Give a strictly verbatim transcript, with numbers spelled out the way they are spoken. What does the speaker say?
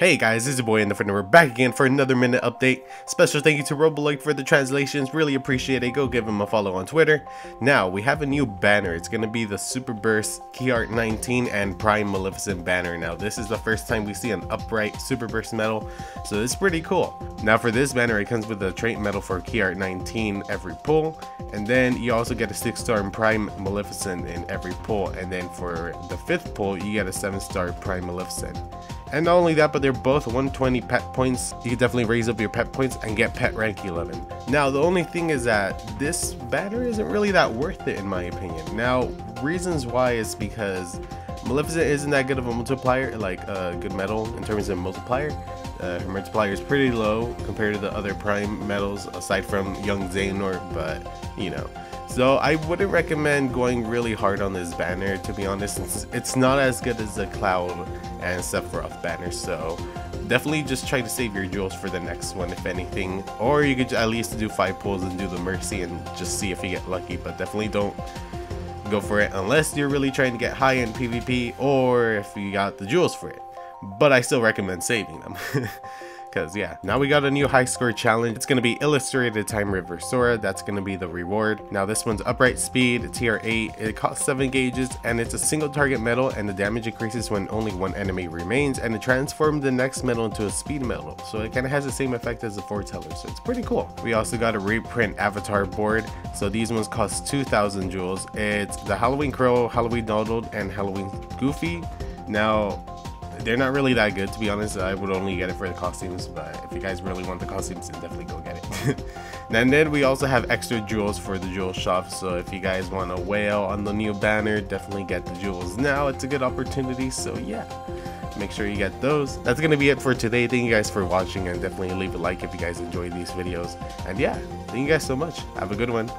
Hey guys, it's your boy and the friend, and we're back again for another minute update. Special thank you to Roboloid for the translations, really appreciate it. Go give him a follow on Twitter. Now, we have a new banner. It's going to be the Super Burst Key Art nineteen and Prime Maleficent banner. Now, this is the first time we see an upright Super Burst medal, so it's pretty cool. Now, for this banner, it comes with a trait medal for Key Art nineteen every pull, and then you also get a six star Prime Maleficent in every pull, and then for the fifth pull, you get a seven star Prime Maleficent. And not only that, but they're both one twenty pet points. You can definitely raise up your pet points and get pet rank eleven. Now, the only thing is that this banner isn't really that worth it in my opinion. Now, reasons why is because Maleficent isn't that good of a multiplier, like a uh, good medal in terms of multiplier. Uh, her multiplier is pretty low compared to the other Prime medals, aside from Young Xehanort, but you know. So I wouldn't recommend going really hard on this banner, to be honest, since it's not as good as the Cloud and Sephiroth banner. So definitely just try to save your jewels for the next one, if anything. Or you could at least do five pulls and do the Mercy and just see if you get lucky, but definitely don't go for it unless you're really trying to get high in PvP or if you got the jewels for it. But I still recommend saving them. Because yeah, now we got a new high score challenge. It's going to be illustrated time river Sora. That's going to be the reward. Now this one's upright speed tier eight. It costs seven gauges and it's a single target medal, and the damage increases when only one enemy remains, and it transformed the next medal into a speed medal, so it kind of has the same effect as the foreteller, so it's pretty cool. We also got a reprint avatar board, so these ones cost two thousand jewels. It's the Halloween Crow, Halloween Donald, and Halloween Goofy. Now they're not really that good, to be honest. I would only get it for the costumes, but if you guys really want the costumes, then definitely go get it. And then we also have extra jewels for the jewel shop, so if you guys want to wail on the new banner, definitely get the jewels now. It's a good opportunity, so yeah, make sure you get those. That's going to be it for today. Thank you guys for watching, and definitely leave a like if you guys enjoyed these videos. And yeah, thank you guys so much. Have a good one.